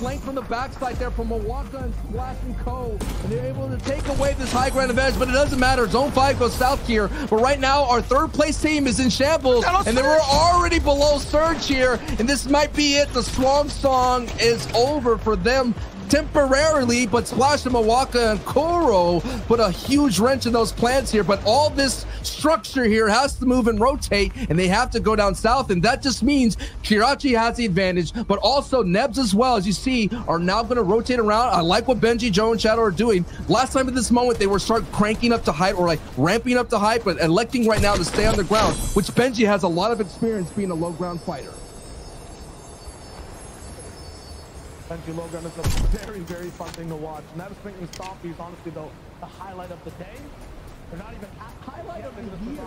flank from the backside there from Mawaka and Splash and Co. And they're able to take away this high ground advantage, but it doesn't matter. Zone 5 goes south here. But right now, our third place team is in shambles, and they were already below Surge here. And this might be it. The Swan Song is over for them temporarily, but Splash and Mawaka and Koro put a huge wrench in those plans here. But all this structure here has to move and rotate, and they have to go down south, and that just means Kirachi has the advantage, but also Nebs as well, as you see, are now going to rotate around. I like what Benji, Joe, and Shadow are doing. Last time at this moment, they were start cranking up to height or like ramping up to height, but electing right now to stay on the ground, which Benji has a lot of experience being a low ground fighter. Benji low ground is a very fun thing to watch. Nebs making stoppies, honestly, though, the highlight of the day. They're not even highlight of the year.